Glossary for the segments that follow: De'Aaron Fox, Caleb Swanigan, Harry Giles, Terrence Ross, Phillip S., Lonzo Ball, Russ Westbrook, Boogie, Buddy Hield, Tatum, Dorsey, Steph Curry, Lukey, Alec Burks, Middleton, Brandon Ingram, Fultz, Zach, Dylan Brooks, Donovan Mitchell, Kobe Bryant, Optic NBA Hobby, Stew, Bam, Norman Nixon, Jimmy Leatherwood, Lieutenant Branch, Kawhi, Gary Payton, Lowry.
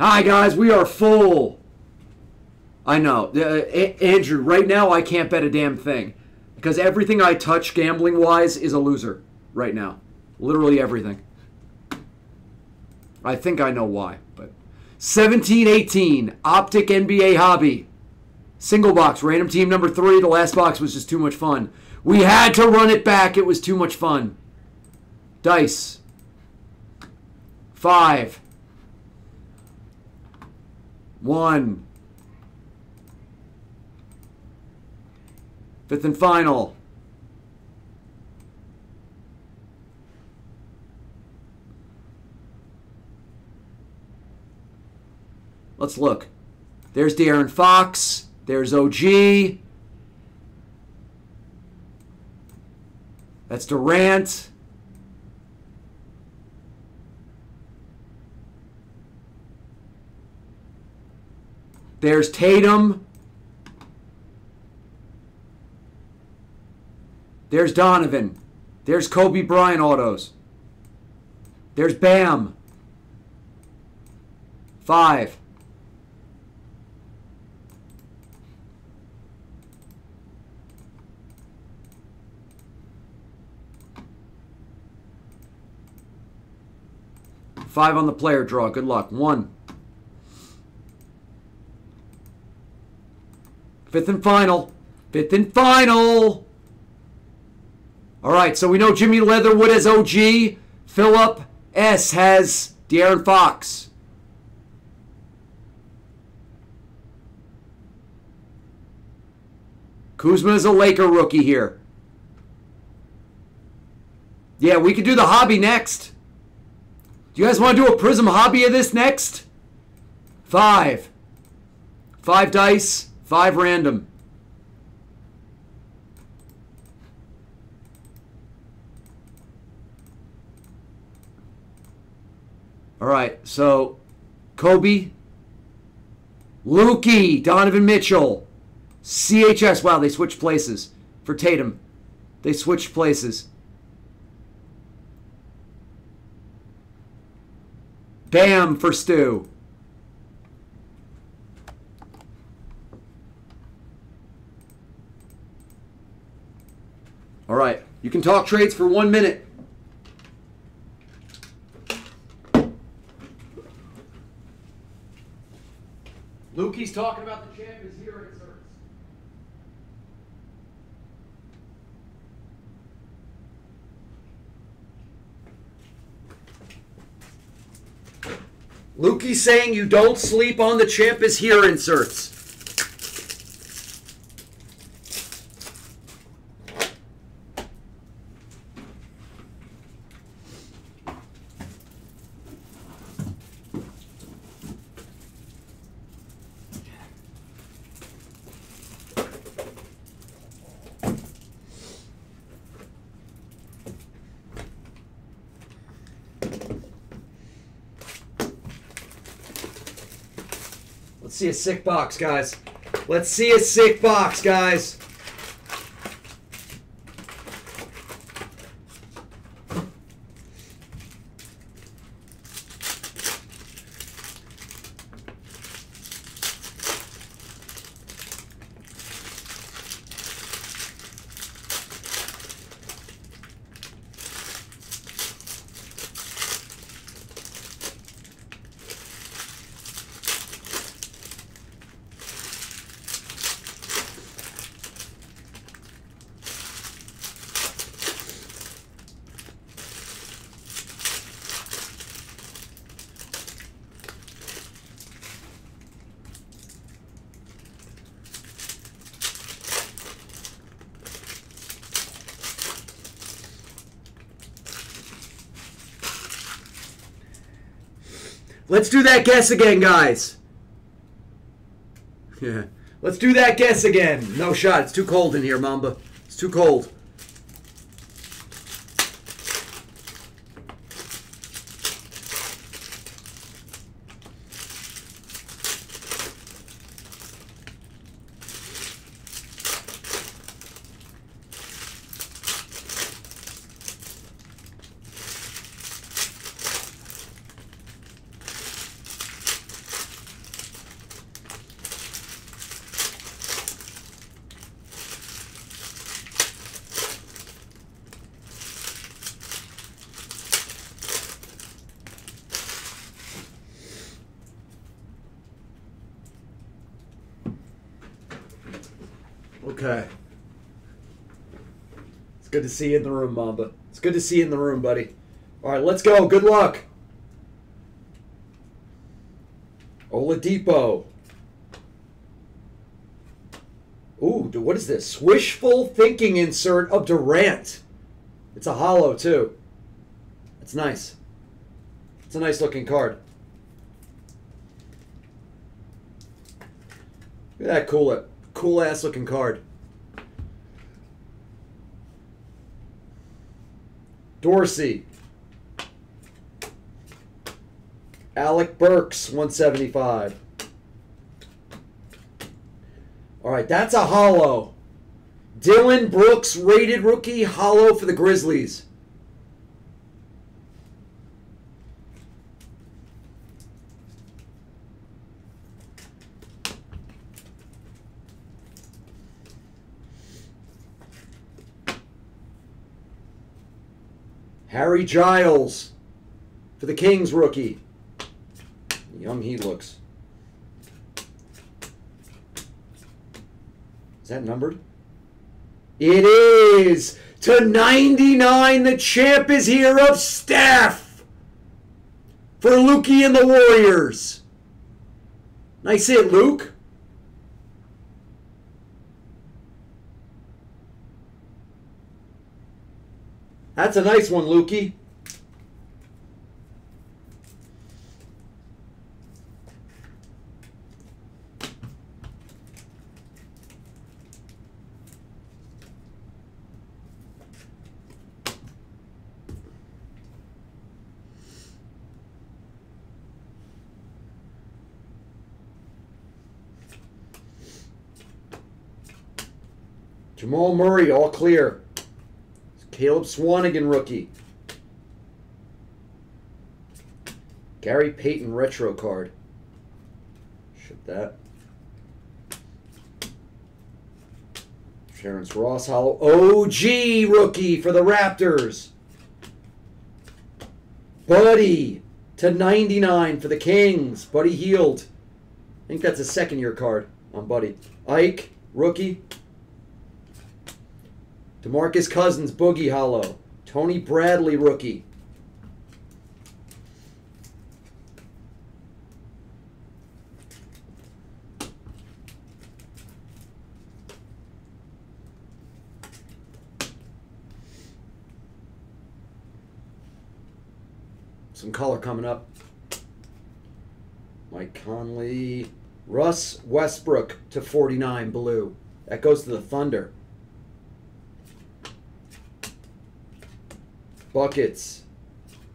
Hi, guys. We are full. I know. Andrew, right now I can't bet a damn thing because everything I touch gambling-wise is a loser right now. Literally everything. I think I know why, but 17-18, Optic NBA Hobby. Single box, random team number 3. The last box was just too much fun. We had to run it back. It was too much fun. Dice. 5. 1. 5th and final. Let's look. There's De'Aaron Fox. There's OG. That's Durant. There's Tatum. There's Donovan. There's Kobe Bryant autos. There's Bam. 5. 5 on the player draw. Good luck. 1. 5th and final. 5th and final. All right, so we know Jimmy Leatherwood has OG. Phillip S. has De'Aaron Fox. Kuzma is a Laker rookie here. Yeah, we could do the hobby next. Do you guys want to do a Prism hobby of this next? 5. 5 dice, 5 random. All right, so Kobe, Lukey, Donovan Mitchell, CHS. Wow, they switched places for Tatum. They switched places. Bam for Stew. All right, you can talk trades for 1 minute. Lukey's talking about the champ is here in service. Lukey's saying you don't sleep on the champ is here inserts. Let's see a sick box, guys. Let's see a sick box, guys. Let's do that guess again, guys. Yeah. Let's do that guess again. No shot. It's too cold in here, Mamba. It's too cold. Okay. It's good to see you in the room, Mamba. It's good to see you in the room, buddy. All right, let's go. Good luck. Oladipo. Ooh, dude, what is this? Swishful thinking insert of Durant. It's a hollow, too. It's nice. It's a nice-looking card. Look at that cool, cool-ass-looking card. Dorsey. Alec Burks, 175. All right, that's a hollow. Dylan Brooks, rated rookie, hollow for the Grizzlies. Harry Giles for the Kings, rookie. Young he looks. Is that numbered? It is! /99, the champ is here of Steph! For Lukey and the Warriors. Nice hit, Luke. That's a nice one, Lukey. Jamal Murray, all clear. Caleb Swanigan, rookie. Gary Payton, retro card. Ship that. Terrence Ross, hollow. OG, rookie for the Raptors. Buddy, /99 for the Kings. Buddy Hield. I think that's a second-year card on Buddy. Ike, rookie. DeMarcus Cousins, Boogie hollow. Tony Bradley, rookie. Some color coming up. Mike Conley. Russ Westbrook /49, blue. That goes to the Thunder. Buckets.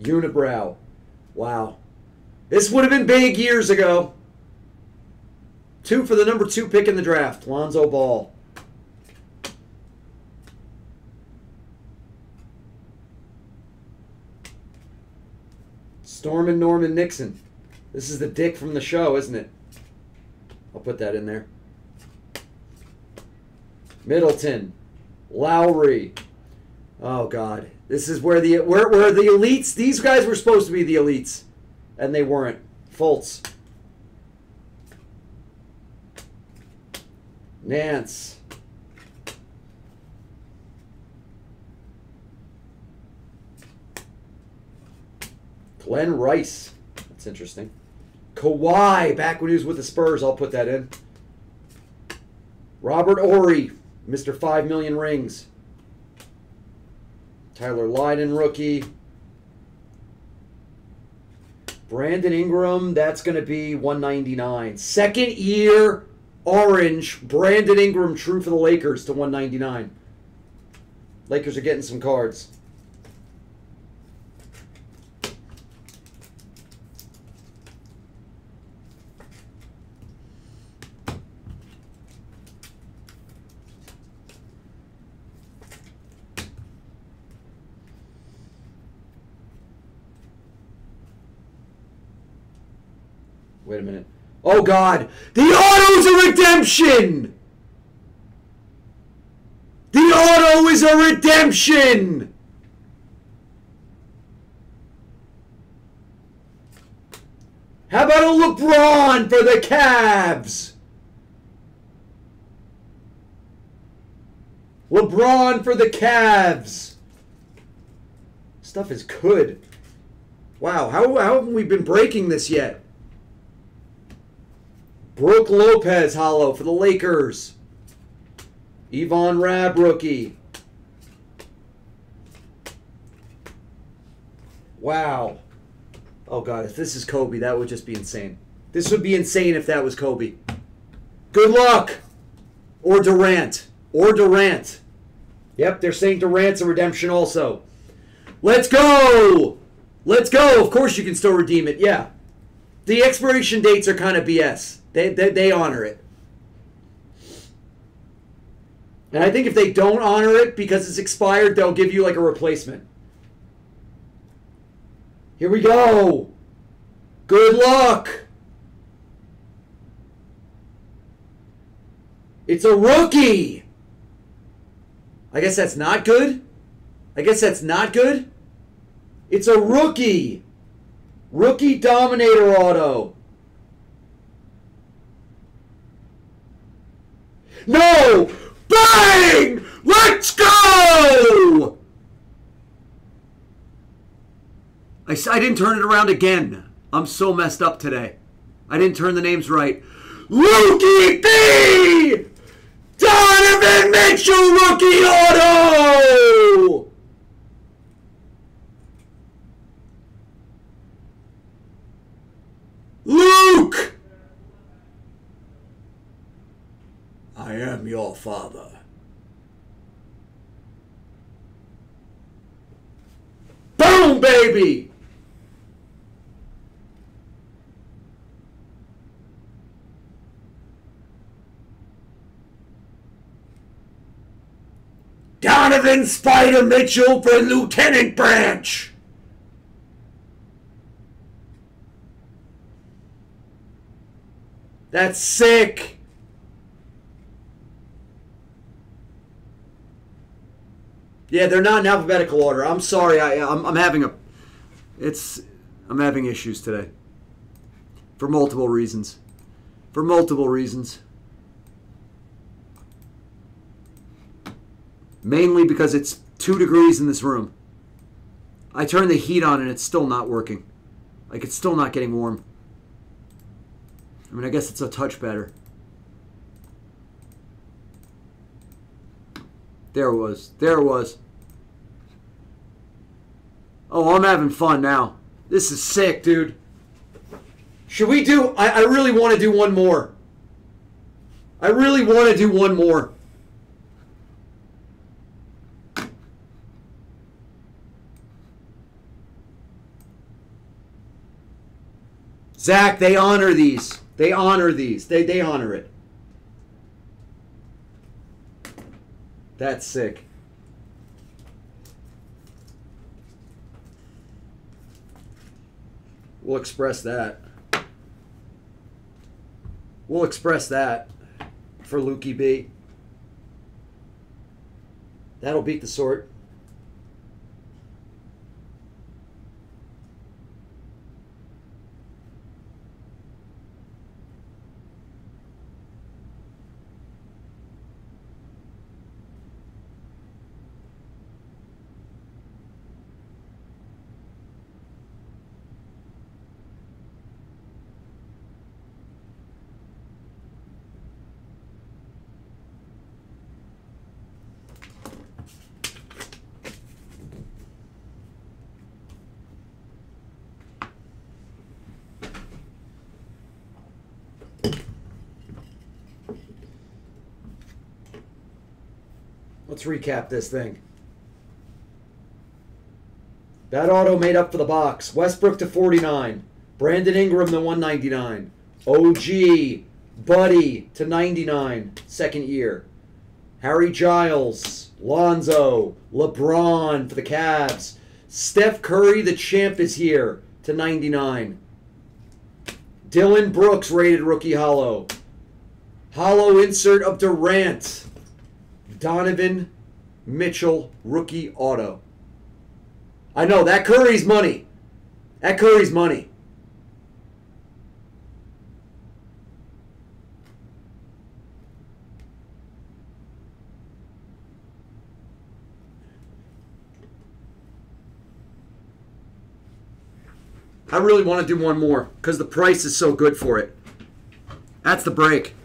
Unibrow. Wow. This would have been big years ago. 2 for the #2 pick in the draft. Lonzo Ball. Storm and Norman Nixon. This is the dick from the show, isn't it? I'll put that in there. Middleton. Lowry. Oh, God. This is where the where the elites, these guys were supposed to be the elites, and they weren't. Fultz. Nance. Glenn Rice. That's interesting. Kawhi, back when he was with the Spurs. I'll put that in. Robert Horry, Mr. 5 Million Rings. Tyler Lydon, rookie. Brandon Ingram, that's going to be /199. Second year, orange. Brandon Ingram, true for the Lakers /199. Lakers are getting some cards. Wait a minute. Oh, God. The auto's a redemption! The auto is a redemption! How about a LeBron for the Cavs? LeBron for the Cavs. Stuff is good. Wow, how haven't we been breaking this yet? Brooke Lopez hollow for the Lakers. Yvonne Rabb rookie. Wow. Oh, God, if this is Kobe, that would just be insane. This would be insane if that was Kobe. Good luck. Or Durant. Or Durant. Yep, they're saying Durant's a redemption also. Let's go. Let's go. Of course you can still redeem it, yeah. The expiration dates are kind of BS. They honor it. And I think if they don't honor it because it's expired, they'll give you like a replacement. Here we go. Good luck. It's a rookie. I guess that's not good. I guess that's not good. It's a rookie. Rookie Dominator auto. No. Bang! Let's go! I didn't turn it around again. I'm so messed up today. I didn't turn the names right. Lukey B! Donovan Mitchell rookie auto! Luke! I am your father. Boom, baby! Donovan Spider Mitchell for Lieutenant Branch. That's sick. Yeah, they're not in alphabetical order. I'm sorry. I'm having a... I'm having issues today. For multiple reasons. For multiple reasons. Mainly because it's 2 degrees in this room. I turned the heat on and it's still not working. Like, it's still not getting warm. I mean, I guess it's a touch better. There it was. There it was. Oh, I'm having fun now. This is sick, dude. Should we do... I really want to do one more. I really want to do one more. Zach, they honor these. They honor these. They honor it. That's sick. We'll express that. We'll express that for Lukey B. That'll beat the sort. Let's recap this thing. That auto made up for the box. Westbrook to 49. Brandon Ingram to 199. OG. Buddy to 99. Second year. Harry Giles. Lonzo. LeBron for the Cavs. Steph Curry, the champ, is here to 99. Dylan Brooks rated rookie hollow. Hollow insert of Durant. Donovan Mitchell rookie auto. I know that Curry's money. That Curry's money. I really want to do one more because the price is so good for it. That's the break.